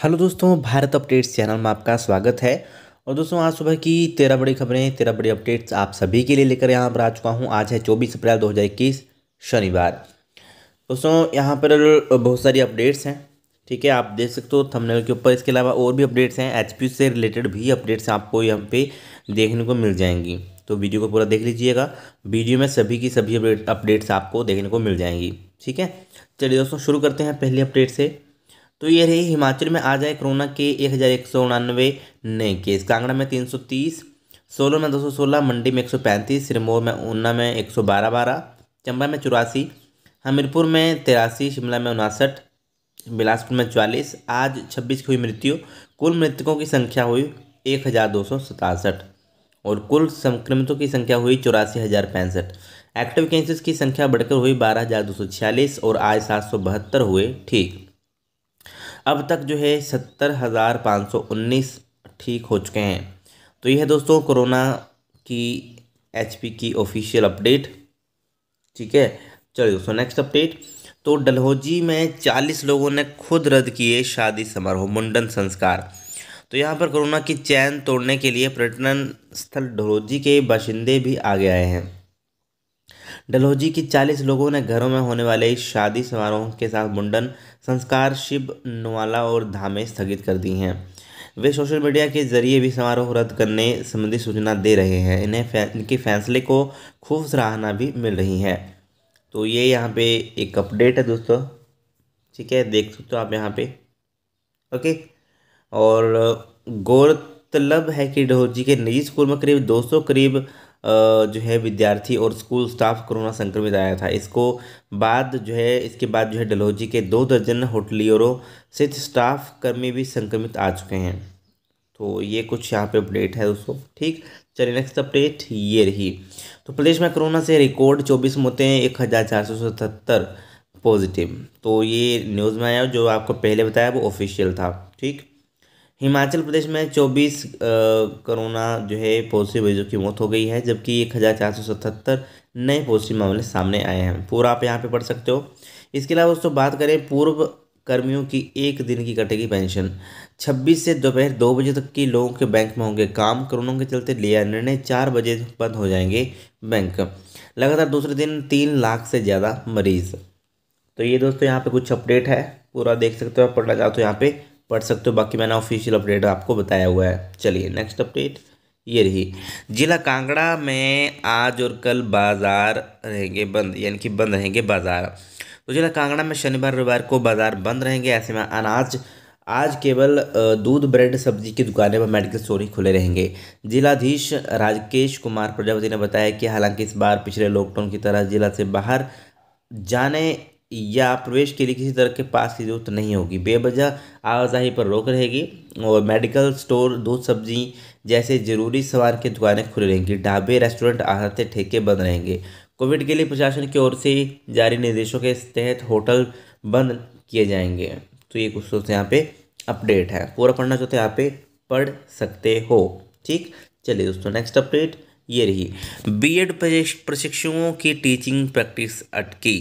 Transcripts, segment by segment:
Hello दोस्तों, Bharat updates channel में आपका स्वागत है। और दोस्तों आज सुबह की 13 बड़ी खबरें, 13 बड़ी अपडेट्स आप सभी के लिए लेकर यहाँ पर आ चुका हूँ। आज है 24 अप्रैल 2021 शनिवार। दोस्तों यहाँ पर बहुत सारी अपडेट्स हैं, ठीक है, आप देख सकते हो थंबनेल के ऊपर। इसके अलावा और भी अपडेट्स हैं, एचपीयू से रिलेटेड भी अपडेट्स आपको यहाँ पर देखने को मिल जाएंगी, तो वीडियो को पूरा देख लीजिएगा। वीडियो में सभी की सभी अपडेट्स आपको देखने को मिल जाएंगी, ठीक है। चलिए दोस्तों शुरू करते हैं पहली अपडेट से। तो ये रही, हिमाचल में आ जाए कोरोना के 1199 नए केस। कांगड़ा में 330, सोलन में 216, मंडी में 135, सिरमौर में, ऊना में 112, चंबा में 84, हमीरपुर में 83, शिमला में 59, बिलासपुर में 44। आज 26 की हुई मृत्यु। कुल मृतकों की संख्या हुई 1267 और कुल संक्रमितों की संख्या हुई 84,065। एक्टिव केसेस की संख्या बढ़कर हुई 12,246 और आज 772 हुए ठीक। अब तक जो है 70,519 ठीक हो चुके हैं। तो यह है दोस्तों कोरोना की एचपी की ऑफिशियल अपडेट, ठीक है। चलिए दोस्तों नेक्स्ट अपडेट। तो डलहौजी में 40 लोगों ने खुद रद्द किए शादी समारोह, मुंडन संस्कार। तो यहाँ पर कोरोना की चैन तोड़ने के लिए पर्यटन स्थल डलहौजी के बाशिंदे भी आगे आए हैं। डलहौजी की 40 लोगों ने घरों में होने वाले शादी समारोह के साथ मुंडन संस्कार, शिव नवाला और धामें स्थगित कर दी हैं। वे सोशल मीडिया के जरिए भी समारोह रद्द करने संबंधी सूचना दे रहे हैं। इनके फैसले को खूब सराहना भी मिल रही है। तो ये यहाँ पे एक अपडेट है दोस्तों, ठीक है, देख सकते हो आप यहाँ पे, ओके। और गौरतलब है कि डलहौजी के निजी स्कूल में करीब 200 करीब जो है विद्यार्थी और स्कूल स्टाफ कोरोना संक्रमित आया था। इसके बाद जो है डलहौजी के 2 दर्जन होटलियरों सहित स्टाफ कर्मी भी संक्रमित आ चुके हैं। तो ये कुछ यहाँ पे अपडेट है दोस्तों, ठीक। चलिए नेक्स्ट अपडेट ये रही। तो प्रदेश में कोरोना से रिकॉर्ड 24 मौतें, 1477 पॉजिटिव। तो ये न्यूज़ में आया, जो आपको पहले बताया वो ऑफिशियल था, ठीक। हिमाचल प्रदेश में 24 कोरोना जो है पॉजिटिव मरीजों की मौत हो गई है, जबकि 1477 नए पॉजिटिव मामले सामने आए हैं। पूरा आप यहाँ पे पढ़ सकते हो। इसके अलावा दोस्तों बात करें पूर्व कर्मियों की, 1 दिन की कटेगी पेंशन। 26 से दोपहर 2 बजे तक की लोगों के बैंक में होंगे काम। कोरोना के चलते लिया निर्णय, 4 बजे बंद हो जाएंगे बैंक। लगातार दूसरे दिन 3 लाख से ज़्यादा मरीज। तो ये दोस्तों यहाँ पर कुछ अपडेट है, पूरा देख सकते हो, पढ़ना चाहो तो यहाँ पर पढ़ सकते हो। बाकी मैंने ऑफिशियल अपडेट आपको बताया हुआ है। चलिए नेक्स्ट अपडेट ये रही। जिला कांगड़ा में आज और कल बाजार रहेंगे बंद, यानी कि बंद रहेंगे बाजार। तो जिला कांगड़ा में शनिवार रविवार को बाजार बंद रहेंगे। ऐसे में अनाज आज केवल दूध, ब्रेड, सब्जी की दुकानें व मेडिकल स्टोर ही खुले रहेंगे। जिलाधीश राकेश कुमार प्रजापति ने बताया कि हालांकि इस बार पिछले लॉकडाउन की तरह जिला से बाहर जाने या प्रवेश के लिए किसी तरह के पास की जरूरत नहीं होगी। बेवजह आवाजाही पर रोक रहेगी और मेडिकल स्टोर, दूध, सब्जी जैसे जरूरी सामान की दुकानें खुली रहेंगी। ढाबे, रेस्टोरेंट, आढ़ते, ठेके बंद रहेंगे। कोविड के लिए प्रशासन की ओर से जारी निर्देशों के तहत होटल बंद किए जाएंगे। तो ये कुछ दोस्तों यहाँ पे अपडेट है, पूरा पढ़ना चाहते यहाँ पे पढ़ सकते हो, ठीक। चलिए दोस्तों नेक्स्ट अपडेट ये रही। B.ED प्रशिक्षुओं की टीचिंग प्रैक्टिस अटकी।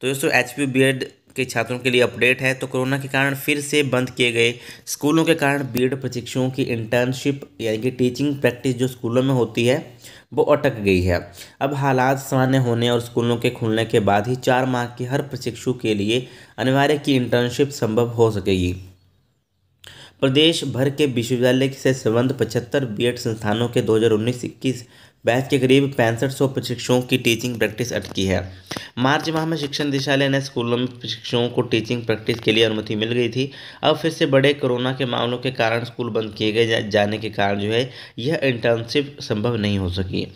तो दोस्तों एचपीयू B.ED के छात्रों के लिए अपडेट है। तो कोरोना के कारण फिर से बंद किए गए स्कूलों के कारण B.ED प्रशिक्षुओं की इंटर्नशिप, यानी कि टीचिंग प्रैक्टिस जो स्कूलों में होती है, वो अटक गई है। अब हालात सामान्य होने और स्कूलों के खुलने के बाद ही 4 माह के हर प्रशिक्षु के लिए अनिवार्य की इंटर्नशिप संभव हो सकेगी। प्रदेश भर के विश्वविद्यालय से संबद्ध 75 B.ED संस्थानों के 2019-21 बैच के करीब 6500 प्रशिक्षुओं की टीचिंग प्रैक्टिस अटकी है। मार्च माह में शिक्षा निदेशालय ने स्कूलों में प्रशिक्षुओं को टीचिंग प्रैक्टिस के लिए अनुमति मिल गई थी। अब फिर से बड़े कोरोना के मामलों के कारण स्कूल बंद किए गए जाने के कारण जो है यह इंटर्नशिप संभव नहीं हो सकी।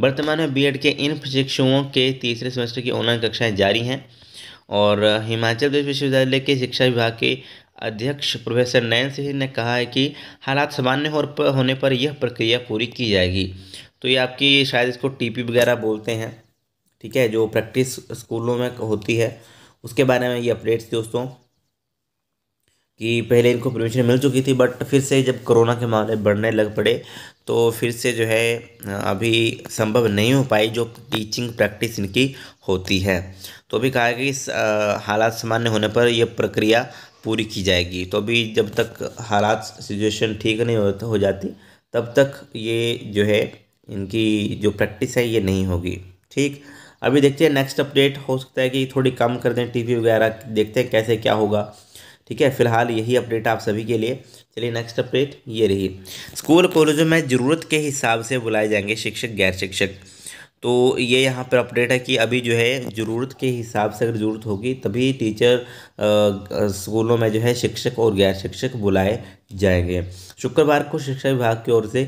वर्तमान में B.ED के इन प्रशिक्षुओं के तीसरे सेमेस्टर की ऑनलाइन कक्षाएँ जारी हैं। और हिमाचल प्रदेश विश्वविद्यालय के शिक्षा विभाग के अध्यक्ष प्रोफेसर नयन सिंह ने कहा है कि हालात सामान्य होने पर यह प्रक्रिया पूरी की जाएगी। तो ये आपकी शायद इसको टीपी वगैरह बोलते हैं, ठीक है, जो प्रैक्टिस स्कूलों में होती है, उसके बारे में ये अपडेट्स दोस्तों कि पहले इनको परमिशन मिल चुकी थी, बट फिर से जब कोरोना के मामले बढ़ने लग पड़े तो फिर से जो है अभी संभव नहीं हो पाई जो टीचिंग प्रैक्टिस इनकी होती है। तो अभी कहा गया कि हालात सामान्य होने पर यह प्रक्रिया पूरी की जाएगी। तो अभी जब तक हालात सिचुएशन ठीक नहीं हो जाती तब तक ये जो है इनकी जो प्रैक्टिस है ये नहीं होगी। ठीक, अभी देखते हैं नेक्स्ट अपडेट, हो सकता है कि थोड़ी कम कर दें टीवी वगैरह, देखते हैं कैसे क्या होगा। ठीक है, फिलहाल यही अपडेट आप सभी के लिए। चलिए नेक्स्ट अपडेट ये रही, स्कूल कॉलेजों में ज़रूरत के हिसाब से बुलाए जाएंगे शिक्षक गैर शिक्षक। तो ये यहाँ पर अपडेट है कि अभी जो है ज़रूरत के हिसाब से, अगर ज़रूरत होगी तभी टीचर स्कूलों में जो है शिक्षक और गैर शिक्षक बुलाए जाएंगे। शुक्रवार को शिक्षा विभाग की ओर से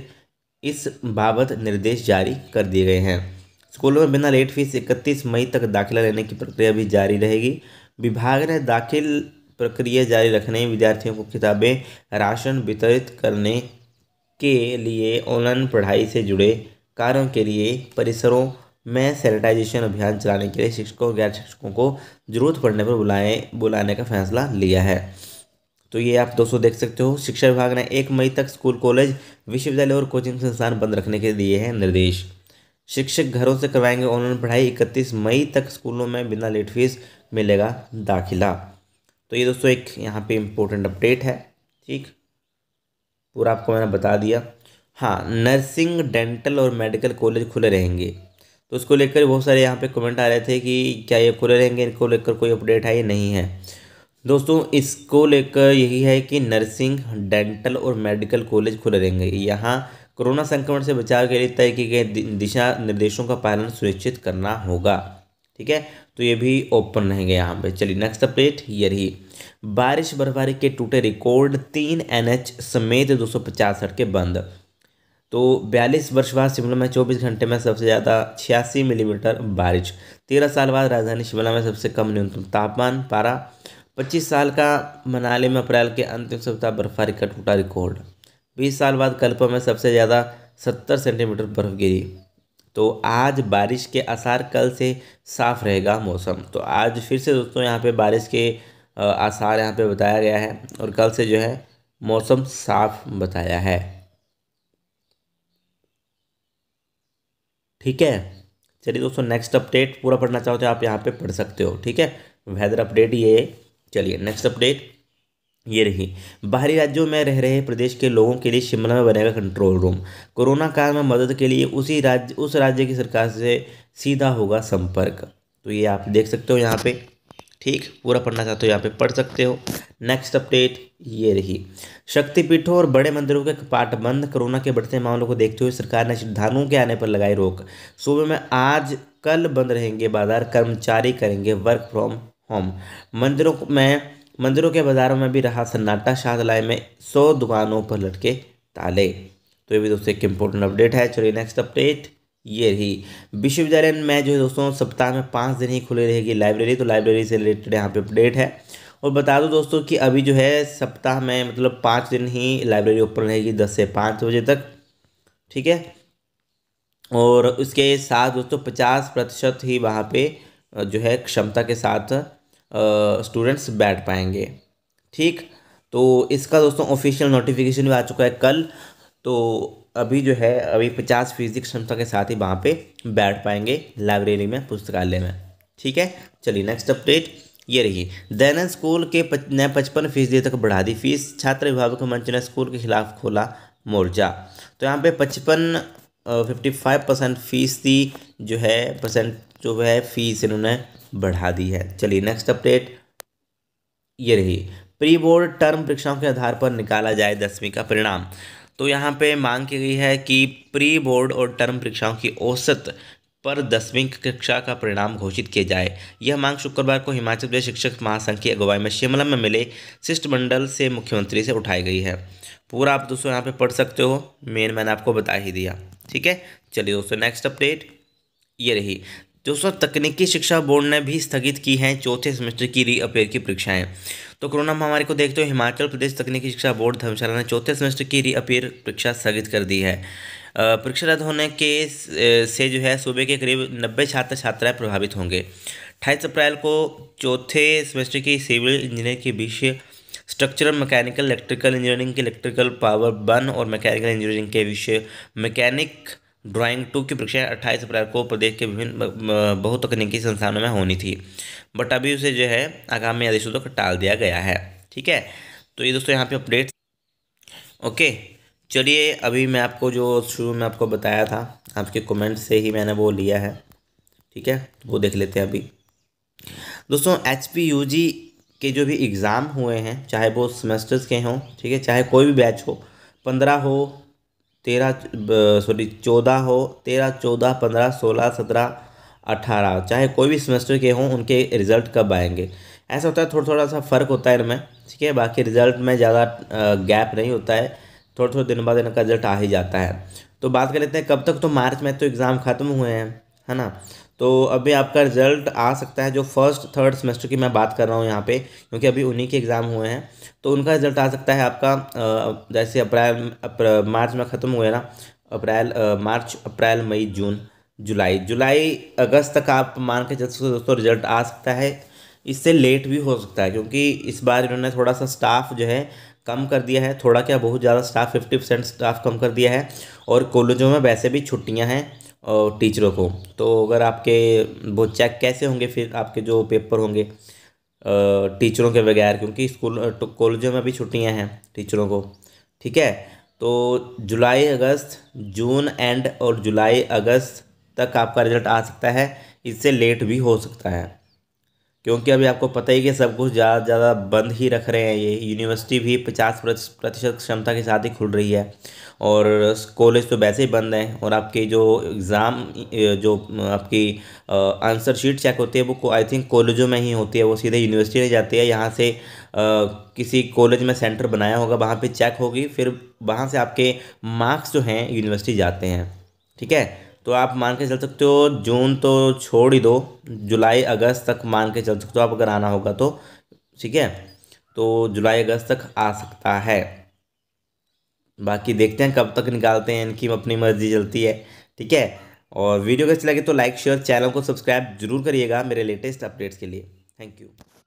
इस बाबत निर्देश जारी कर दिए गए हैं। स्कूलों में बिना लेट फीस 31 मई तक दाखिला लेने की प्रक्रिया भी जारी रहेगी। विभाग ने दाखिल प्रक्रिया जारी रखने, विद्यार्थियों को किताबें, राशन वितरित करने के लिए ऑनलाइन पढ़ाई से जुड़े कार्यों के लिए परिसरों में सैनिटाइजेशन अभियान चलाने के लिए शिक्षकों और गैर शिक्षकों को जरूरत पड़ने पर बुलाने का फैसला लिया है। तो ये आप दोस्तों देख सकते हो, शिक्षा विभाग ने 1 मई तक स्कूल, कॉलेज, विश्वविद्यालय और कोचिंग संस्थान बंद रखने के दिए हैं निर्देश। शिक्षक घरों से करवाएंगे ऑनलाइन पढ़ाई, 31 मई तक स्कूलों में बिना लेट फीस मिलेगा दाखिला। तो ये दोस्तों एक यहाँ पे इम्पोर्टेंट अपडेट है। ठीक, पूरा आपको मैंने बता दिया। हाँ, नर्सिंग, डेंटल और मेडिकल कॉलेज खुले रहेंगे, तो उसको लेकर बहुत सारे यहाँ पे कमेंट आ रहे थे कि क्या ये खुले रहेंगे, इनको लेकर कोई अपडेट है या नहीं है। दोस्तों इसको लेकर यही है कि नर्सिंग, डेंटल और मेडिकल कॉलेज खुले रहेंगे। यहाँ कोरोना संक्रमण से बचाव के लिए तय किए गए दिशा निर्देशों का पालन सुनिश्चित करना होगा। ठीक है, तो ये भी ओपन रहेंगे यहाँ पे। चलिए नेक्स्ट अपडेट ये रही, बारिश बर्फबारी के टूटे रिकॉर्ड, 3 NH समेत 250 सड़कें बंद। तो 42 वर्ष बाद शिमला में 24 घंटे में सबसे ज़्यादा 86 मिलीमीटर बारिश, 13 साल बाद राजधानी शिमला में सबसे कम न्यूनतम तापमान पारा, 25 साल का मनाली में अप्रैल के अंतिम सप्ताह बर्फबारी का टूटा रिकॉर्ड, 20 साल बाद कल्पा में सबसे ज़्यादा 70 सेंटीमीटर बर्फ गिरी। तो आज बारिश के आसार, कल से साफ रहेगा मौसम। तो आज फिर से दोस्तों यहाँ पे बारिश के आसार यहाँ पे बताया गया है और कल से जो है मौसम साफ बताया है। ठीक है, चलिए दोस्तों नेक्स्ट अपडेट, पूरा पढ़ना चाहो तो आप यहाँ पे पढ़ सकते हो। ठीक है, वेदर अपडेट ये। चलिए नेक्स्ट अपडेट ये रही, बाहरी राज्यों में रह रहे प्रदेश के लोगों के लिए शिमला में बनेगा कंट्रोल रूम। कोरोना काल में मदद के लिए उस राज्य की सरकार से सीधा होगा संपर्क। तो ये आप देख सकते हो यहाँ पे। ठीक, पूरा पढ़ना चाहते हो यहाँ पे पढ़ सकते हो। नेक्स्ट अपडेट ये रही, शक्तिपीठों और बड़े मंदिरों के कपाट बंद, कोरोना के बढ़ते मामलों को देखते हुए सरकार ने श्रद्धालुओं के आने पर लगाई रोक। सूबे में आज कल बंद रहेंगे बाजार, कर्मचारी करेंगे वर्क फ्रॉम होम। मंदिरों के बाज़ारों में भी रहा सन्नाटा, शाहदलाई में 100 दुकानों पर लटके ताले। तो ये भी दोस्तों एक इम्पोर्टेंट अपडेट है। चलिए नेक्स्ट अपडेट ये रही, विश्वविद्यालय में जो है दोस्तों सप्ताह में 5 दिन ही खुली रहेगी लाइब्रेरी। तो लाइब्रेरी से रिलेटेड यहाँ पे अपडेट है। और बता दो दोस्तों कि अभी जो है सप्ताह में मतलब 5 दिन ही लाइब्रेरी ओपन रहेगी, 10 से 5 बजे तक। ठीक है, और उसके साथ दोस्तों 50% ही वहाँ पर जो है क्षमता के साथ स्टूडेंट्स बैठ पाएंगे। ठीक, तो इसका दोस्तों ऑफिशियल नोटिफिकेशन भी आ चुका है कल। तो अभी जो है अभी 50% क्षमता के साथ ही वहाँ पे बैठ पाएंगे लाइब्रेरी में, पुस्तकालय में। ठीक है, चलिए नेक्स्ट अपडेट ये रही, दैनिक स्कूल के ने 55% तक बढ़ा दी फीस, छात्र अभिभावक मंच ने स्कूल के खिलाफ खोला मोर्चा। तो यहाँ पे 55% फीस थी जो है फीस इन्होंने बढ़ा दी है। चलिए नेक्स्ट अपडेट ये रही, प्री बोर्ड टर्म परीक्षाओं के आधार पर निकाला जाए 10वीं का परिणाम। तो यहाँ पे मांग की गई है कि प्री बोर्ड और टर्म परीक्षाओं की औसत पर 10वीं कक्षा का परिणाम घोषित किया जाए। यह मांग शुक्रवार को हिमाचल प्रदेश शिक्षक महासंघ की अगुवाई में शिमला में मिले शिष्टमंडल से मुख्यमंत्री से उठाई गई है। पूरा आप दोस्तों यहाँ पे पढ़ सकते हो, मेन मैंने आपको बता ही दिया। ठीक है, चलिए दोस्तों नेक्स्ट अपडेट ये रही, दोस्तों तकनीकी शिक्षा बोर्ड ने भी स्थगित की हैं 4थे सेमेस्टर की रीअपेयर की परीक्षाएं। तो कोरोना महामारी को देखते हुए हिमाचल प्रदेश तकनीकी शिक्षा बोर्ड धर्मशाला ने 4थे सेमेस्टर की रीअपेयर परीक्षा स्थगित कर दी है। परीक्षा रद्द होने के से जो है सूबे के करीब 90 छात्र छात्राएँ प्रभावित होंगे। 28 अप्रैल को 4थे सेमेस्टर की सिविल इंजीनियर की विषय स्ट्रक्चरल, मैकेनिकल, इलेक्ट्रिकल इंजीनियरिंग के इलेक्ट्रिकल, पावर 1 और मैकेनिकल इंजीनियरिंग के विषय मैकेनिक ड्राइंग 2 की परीक्षाएं 28 अप्रैल को प्रदेश के विभिन्न बहुतकनीकी संस्थानों में होनी थी, बट अभी उसे जो है आगामी आदेशों तक टाल दिया गया है। ठीक है। तो ये दोस्तों यहाँ पे अपडेट्स ओके। चलिए अभी मैं आपको जो शुरू में आपको बताया था, आपके कमेंट से ही मैंने वो लिया है, ठीक है, वो देख लेते हैं। अभी दोस्तों HPUG के जो भी एग्ज़ाम हुए हैं, चाहे वो सेमेस्टर्स के हों, ठीक है, चाहे कोई भी बैच हो, 15 हो, 14 हो, 13, 14, 15, 16, 17, 18, चाहे कोई भी सेमेस्टर के हों, उनके रिज़ल्ट कब आएंगे। ऐसा होता है थोड़ा सा फ़र्क होता है इनमें, ठीक है, बाकी रिज़ल्ट में ज़्यादा गैप नहीं होता है, थोड़े थोड़े दिन बाद इनका रिज़ल्ट आ ही जाता है। तो बात कर लेते हैं कब तक। तो मार्च में तो एग्ज़ाम ख़त्म हुए हैं, है ना, तो अभी आपका रिज़ल्ट आ सकता है। जो फर्स्ट थर्ड सेमेस्टर की मैं बात कर रहा हूँ यहाँ पे, क्योंकि अभी उन्हीं के एग्ज़ाम हुए हैं, तो उनका रिज़ल्ट आ सकता है आपका जैसे मार्च में ख़त्म हुए ना, मार्च, अप्रैल, मई, जून, जुलाई, अगस्त तक आप मान के चल सकते हो दोस्तों रिज़ल्ट आ सकता है। इससे लेट भी हो सकता है, क्योंकि इस बार इन्होंने थोड़ा सा स्टाफ जो है कम कर दिया है, थोड़ा क्या बहुत ज़्यादा स्टाफ 50% स्टाफ कम कर दिया है। और कॉलेजों में वैसे भी छुट्टियां हैं और टीचरों को, तो अगर आपके वो चेक कैसे होंगे फिर आपके जो पेपर होंगे टीचरों के बगैर, क्योंकि स्कूल कॉलेजों में भी छुट्टियां हैं टीचरों को, ठीक है। तो जुलाई अगस्त जून एंड और जुलाई अगस्त तक आपका रिज़ल्ट आ सकता है, इससे लेट भी हो सकता है, क्योंकि अभी आपको पता ही कि सब कुछ ज़्यादा बंद ही रख रहे हैं। ये यूनिवर्सिटी भी 50% क्षमता के साथ ही खुल रही है, और कॉलेज तो वैसे ही बंद हैं, और आपके जो एग्ज़ाम जो आपकी आंसर शीट चेक होती है वो आई थिंक कॉलेजों में ही होती है, वो सीधे यूनिवर्सिटी में जाती है। यहाँ से किसी कॉलेज में सेंटर बनाया होगा, वहाँ पे चेक होगी, फिर वहाँ से आपके मार्क्स जो हैं यूनिवर्सिटी जाते हैं, ठीक है। तो आप मान के चल सकते हो जून तो छोड़ ही दो, जुलाई अगस्त तक मान के चल सकते हो आप, अगर आना होगा तो, ठीक है। तो जुलाई अगस्त तक आ सकता है, बाकी देखते हैं कब तक निकालते हैं, इनकी अपनी मर्जी चलती है, ठीक है। और वीडियो अच्छी लगे तो लाइक शेयर, चैनल को सब्सक्राइब जरूर करिएगा मेरे लेटेस्ट अपडेट्स के लिए। Thank you.